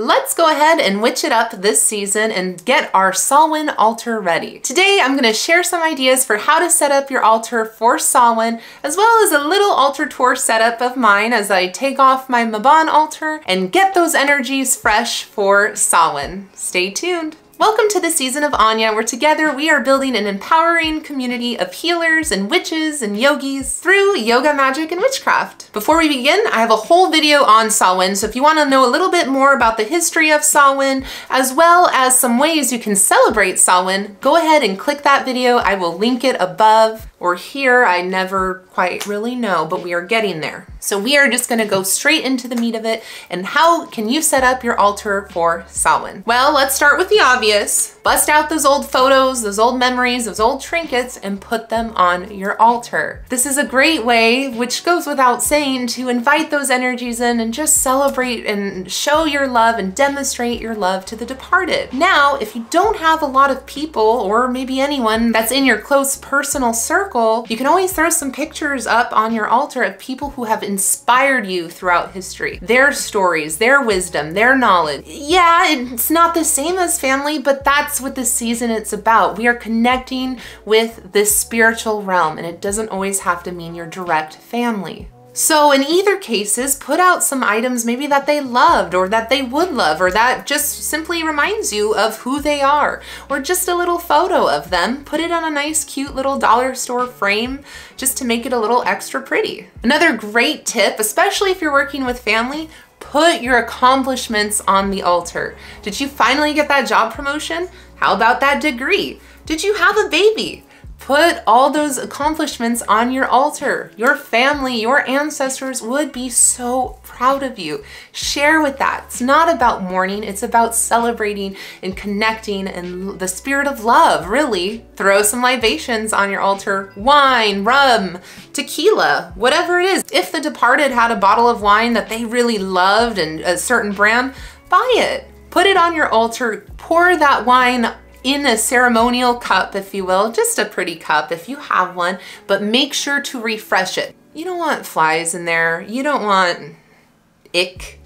Let's go ahead and witch it up this season and get our Samhain altar ready. Today I'm going to share some ideas for how to set up your altar for Samhain, as well as a little altar tour setup of mine as I take off my Mabon altar and get those energies fresh for Samhain. Stay tuned! Welcome to the Season of Anya, where together we are building an empowering community of healers and witches and yogis through yoga, magic, and witchcraft. Before we begin, I have a whole video on Samhain, so if you want to know a little bit more about the history of Samhain, as well as some ways you can celebrate Samhain, go ahead and click that video. I will link it above or here. I never quite really know, but we are getting there. So we are just gonna go straight into the meat of it. And how can you set up your altar for Samhain? Well, let's start with the obvious. Bust out those old photos, those old memories, those old trinkets, and put them on your altar. This is a great way, which goes without saying, to invite those energies in and just celebrate and show your love and demonstrate your love to the departed. Now, if you don't have a lot of people, or maybe anyone that's in your close personal circle, you can always throw some pictures up on your altar of people who have inspired you throughout history. Their stories, their wisdom, their knowledge. Yeah, it's not the same as family, but that's what this season it's about. We are connecting with this spiritual realm, and it doesn't always have to mean your direct family. So in either cases, put out some items maybe that they loved, or that they would love, or that just simply reminds you of who they are, or just a little photo of them. Put it on a nice, cute little dollar store frame just to make it a little extra pretty. Another great tip, especially if you're working with family, put your accomplishments on the altar. Did you finally get that job promotion? How about that degree? Did you have a baby? Put all those accomplishments on your altar. Your family, your ancestors would be so proud of you. Share with that. It's not about mourning, it's about celebrating and connecting and the spirit of love, really. Throw some libations on your altar. Wine, rum, tequila, whatever it is. If the departed had a bottle of wine that they really loved and a certain brand, buy it. Put it on your altar, pour that wine in a ceremonial cup, if you will, just a pretty cup if you have one, but make sure to refresh it. You don't want flies in there. You don't want ick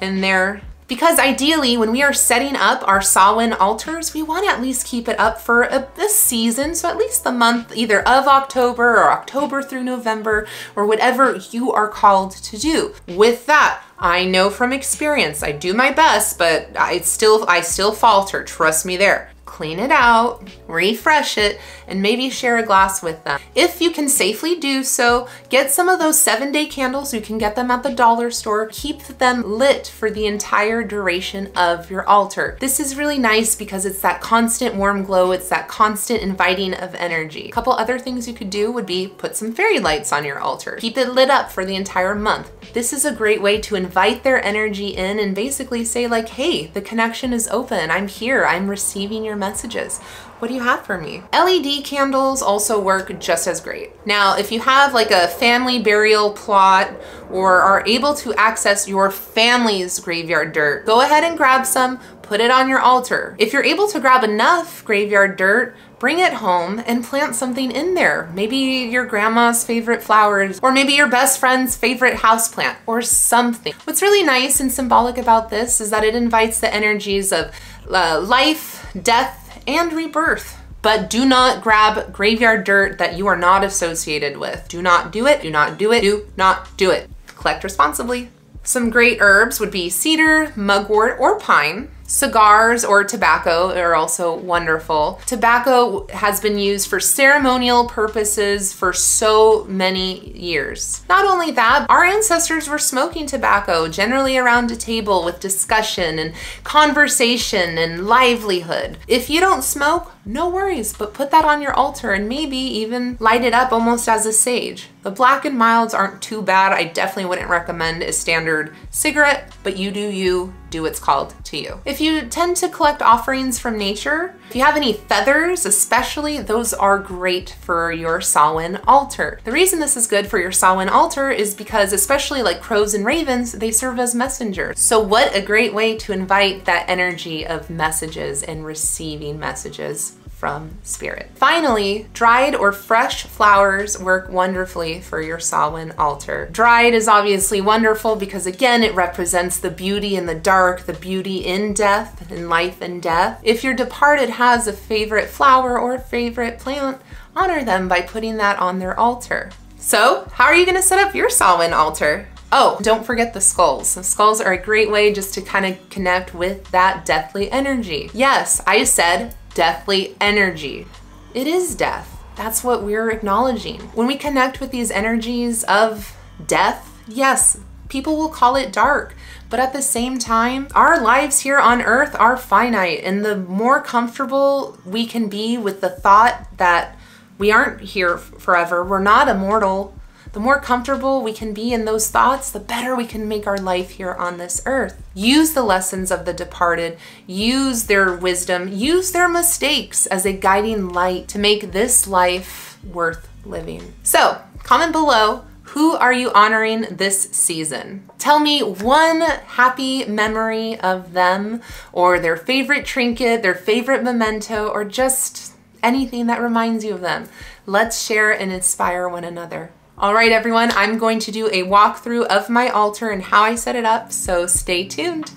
in there. Because ideally, when we are setting up our Samhain altars, we want to at least keep it up for this season, so at least the month either of October or October through November, or whatever you are called to do. With that, I know from experience, I do my best, but I still falter, trust me there. Clean it out, refresh it, and maybe share a glass with them. If you can safely do so, get some of those 7-day candles. You can get them at the dollar store. Keep them lit for the entire duration of your altar. This is really nice because it's that constant warm glow. It's that constant inviting of energy. A couple other things you could do would be put some fairy lights on your altar. Keep it lit up for the entire month. This is a great way to invite their energy in and basically say like, hey, the connection is open. I'm here. I'm receiving your messages. What do you have for me? LED candles also work just as great. Now, if you have like a family burial plot or are able to access your family's graveyard dirt, go ahead and grab some, put it on your altar. If you're able to grab enough graveyard dirt, bring it home and plant something in there. Maybe your grandma's favorite flowers, or maybe your best friend's favorite houseplant or something. What's really nice and symbolic about this is that it invites the energies of life, death, and rebirth. But do not grab graveyard dirt that you are not associated with. Do not do it, do not do it, do not do it. Collect responsibly. Some great herbs would be cedar, mugwort, or pine. Cigars or tobacco are also wonderful. Tobacco has been used for ceremonial purposes for so many years. Not only that, our ancestors were smoking tobacco generally around a table with discussion and conversation and livelihood. If you don't smoke, no worries, but put that on your altar and maybe even light it up almost as a sage. The black and milds aren't too bad. I definitely wouldn't recommend a standard cigarette, but you do you. Do what's called to you. If you tend to collect offerings from nature, if you have any feathers, especially, those are great for your Samhain altar. The reason this is good for your Samhain altar is because, especially like crows and ravens, they serve as messengers. So what a great way to invite that energy of messages and receiving messages from spirit. Finally, dried or fresh flowers work wonderfully for your Samhain altar. Dried is obviously wonderful because again, it represents the beauty in the dark, the beauty in death, in life and death. If your departed has a favorite flower or favorite plant, honor them by putting that on their altar. So how are you gonna set up your Samhain altar? Oh, don't forget the skulls. The skulls are a great way just to kind of connect with that deathly energy. Yes, I said deathly energy. It is death. That's what we're acknowledging. When we connect with these energies of death, yes, people will call it dark, but at the same time, our lives here on earth are finite, and the more comfortable we can be with the thought that we aren't here forever, we're not immortal, the more comfortable we can be in those thoughts, the better we can make our life here on this earth. Use the lessons of the departed, use their wisdom, use their mistakes as a guiding light to make this life worth living. So comment below, who are you honoring this season? Tell me one happy memory of them, or their favorite trinket, their favorite memento, or just anything that reminds you of them. Let's share and inspire one another. All right, everyone, I'm going to do a walkthrough of my altar and how I set it up, so stay tuned.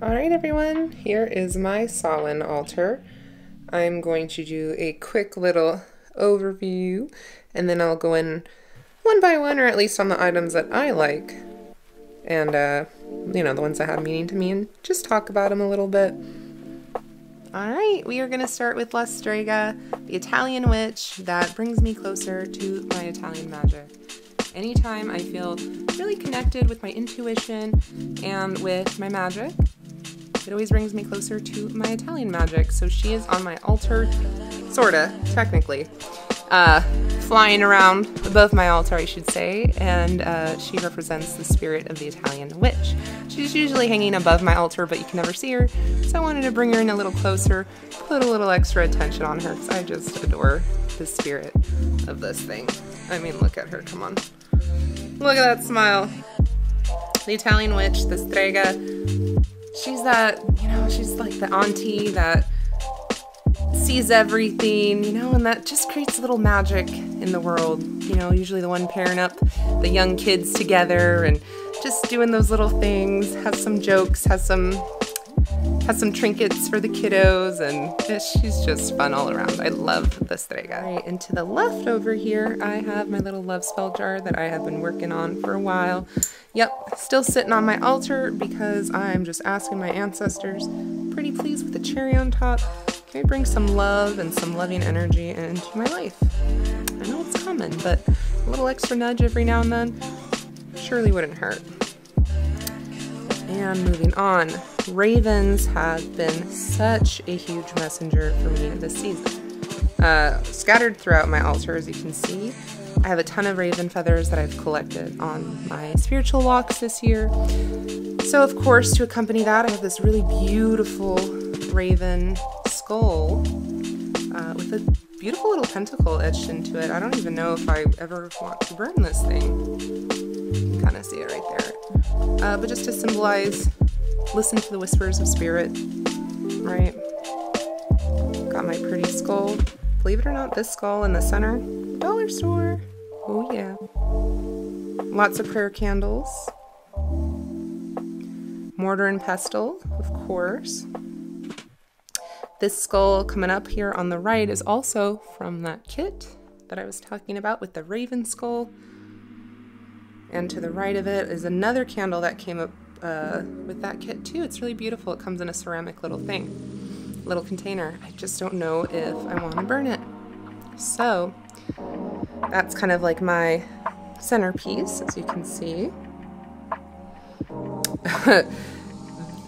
All right, everyone, here is my Samhain altar. I'm going to do a quick little overview, and then I'll go in one by one, or at least on the items that I like, and you know, the ones that have meaning to me, and just talk about them a little bit. All right, we are gonna start with La Strega, the Italian witch that brings me closer to my Italian magic. Anytime I feel really connected with my intuition and with my magic, it always brings me closer to my Italian magic. So she is on my altar, sorta, technically, flying around above my altar, I should say, and she represents the spirit of the Italian witch. She's usually hanging above my altar, but you can never see her, so I wanted to bring her in a little closer, put a little extra attention on her, because I just adore the spirit of this thing. I mean, look at her, come on. Look at that smile. The Italian witch, the Strega, she's that, you know, she's like the auntie that sees everything, you know, and that just creates a little magic in the world. You know, usually the one pairing up the young kids together and just doing those little things, has some jokes, has some trinkets for the kiddos, and she's just fun all around. I love the Strega. Right, and to the left over here, I have my little love spell jar that I have been working on for a while. Yep, still sitting on my altar because I'm just asking my ancestors, pretty pleased with the cherry on top. Can I bring some love and some loving energy into my life? I know it's common, but a little extra nudge every now and then surely wouldn't hurt. And moving on, ravens have been such a huge messenger for me this season. Scattered throughout my altar, as you can see, I have a ton of raven feathers that I've collected on my spiritual walks this year. So of course, to accompany that, I have this really beautiful raven skull with a beautiful little pentacle etched into it. I don't even know if I ever want to burn this thing. Kind of see it right there, but just to symbolize, listen to the whispers of spirit, right? Got my pretty skull. Believe it or not, this skull in the center, dollar store. Oh yeah. Lots of prayer candles. Mortar and pestle, of course. This skull coming up here on the right is also from that kit that I was talking about with the raven skull. And to the right of it is another candle that came up with that kit too. It's really beautiful. It comes in a ceramic little thing, little container. I just don't know if I want to burn it. So that's kind of like my centerpiece, as you can see.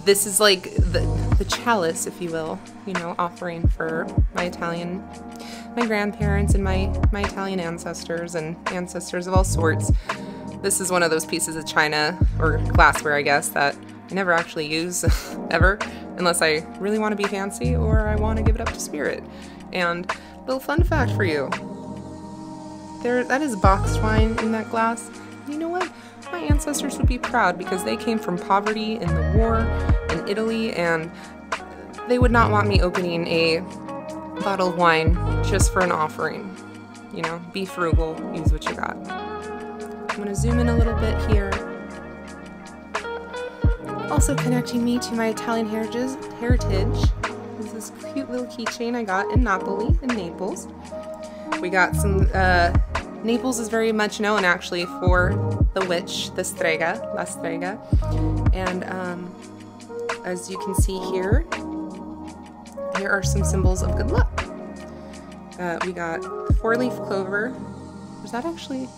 This is like the chalice, if you will, you know, offering for my Italian, my grandparents and my Italian ancestors and ancestors of all sorts. This is one of those pieces of china, or glassware, I guess, that I never actually use, ever, unless I really want to be fancy or I want to give it up to spirit. And a little fun fact for you, there, that is boxed wine in that glass. You know what? My ancestors would be proud because they came from poverty in the war in Italy, and they would not want me opening a bottle of wine just for an offering. You know, be frugal, use what you got. I'm gonna zoom in a little bit here. Also connecting me to my Italian heritage is this cute little keychain I got in Napoli, in Naples. We got some, Naples is very much known actually for the witch, the Strega, La Strega. And as you can see here, here are some symbols of good luck. We got the 4-leaf clover. Was that actually,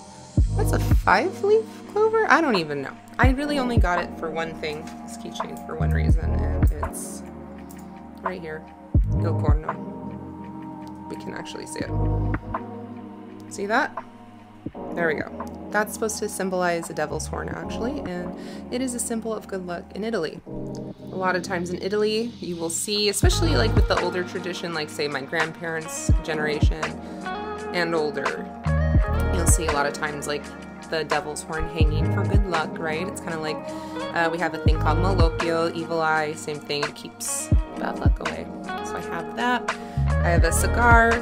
that's a 5-leaf clover? I don't even know. I really only got it for one thing, this keychain, for one reason, and it's right here, il corno. We can actually see it. See that? There we go. That's supposed to symbolize a devil's horn, actually, and it is a symbol of good luck in Italy. A lot of times in Italy, you will see, especially like with the older tradition, like say my grandparents' generation and older, you'll see a lot of times like the devil's horn hanging for good luck, right? It's kind of like we have a thing called malocchio, evil eye, same thing, it keeps bad luck away. So I have that. I have a cigar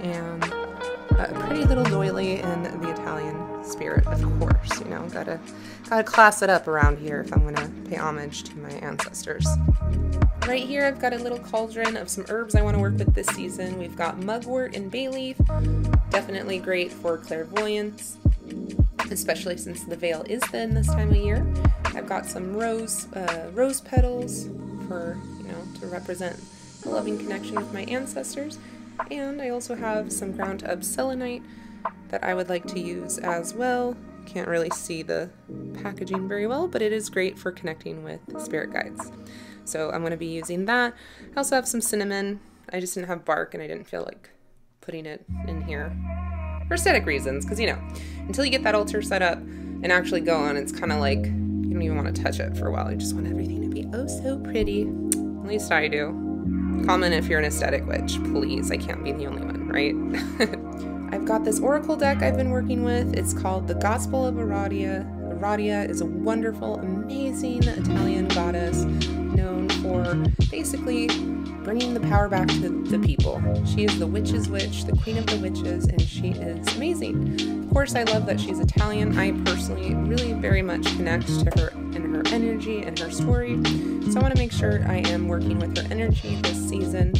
and a pretty little doily in the Italian spirit, of course. You know, gotta class it up around here if I'm gonna pay homage to my ancestors. Right here, I've got a little cauldron of some herbs I want to work with this season. We've got mugwort and bay leaf, definitely great for clairvoyance, especially since the veil is thin this time of year. I've got some rose petals for, you know, to represent a loving connection with my ancestors. And I also have some ground up selenite that I would like to use as well. Can't really see the packaging very well, but it is great for connecting with spirit guides. So I'm going to be using that. I also have some cinnamon. I just didn't have bark and I didn't feel like putting it in here for aesthetic reasons, because, you know, until you get that altar set up and actually go on, it's kind of like you don't even want to touch it for a while. You just want everything to be oh so pretty. At least I do. Comment if you're an aesthetic witch, please. I can't be the only one, right? I've got this oracle deck I've been working with. It's called the Gospel of Aradia. Aradia is a wonderful, amazing Italian goddess known for basically bringing the power back to the people. She is the witch's witch, the queen of the witches, and she is amazing. Of course, I love that she's Italian. I personally really very much connect to her and her energy and her story. So I want to make sure I am working with her energy this season.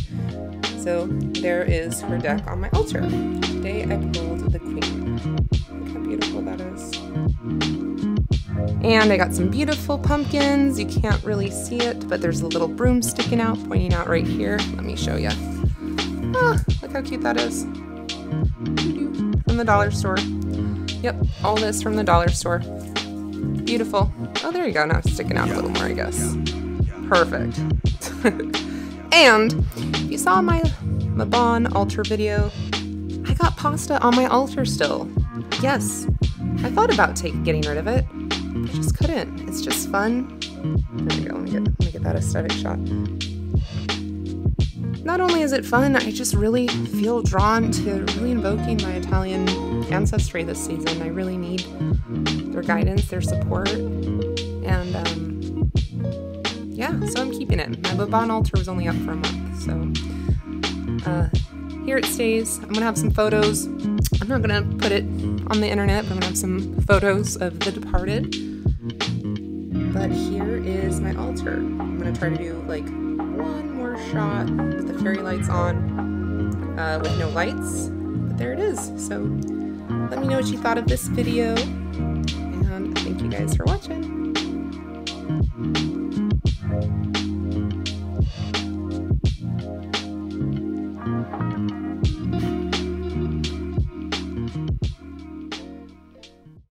So there is her deck on my altar. Today I pulled the queen. Look how beautiful that is. And I got some beautiful pumpkins. You can't really see it, but there's a little broom sticking out, pointing out right here. Let me show you. Ah, look how cute that is. From the dollar store. Yep, all this from the dollar store. Beautiful. Oh, there you go. Now it's sticking out a little more, I guess. Perfect. And if you saw my Mabon altar video, I got pasta on my altar still. Yes, I thought about getting rid of it. I just couldn't. It's just fun. There we go. Let me get that aesthetic shot. Not only is it fun, I just really feel drawn to really invoking my Italian ancestry this season. I really need their guidance, their support, and yeah, so I'm keeping it. My Mabon altar was only up for a month, so here it stays. I'm gonna have some photos. I'm not gonna put it on the internet, but I'm gonna have some photos of the departed. But here is my altar. I'm gonna try to do like one more shot with the fairy lights on, with no lights. But there it is. So let me know what you thought of this video, and thank you guys for watching.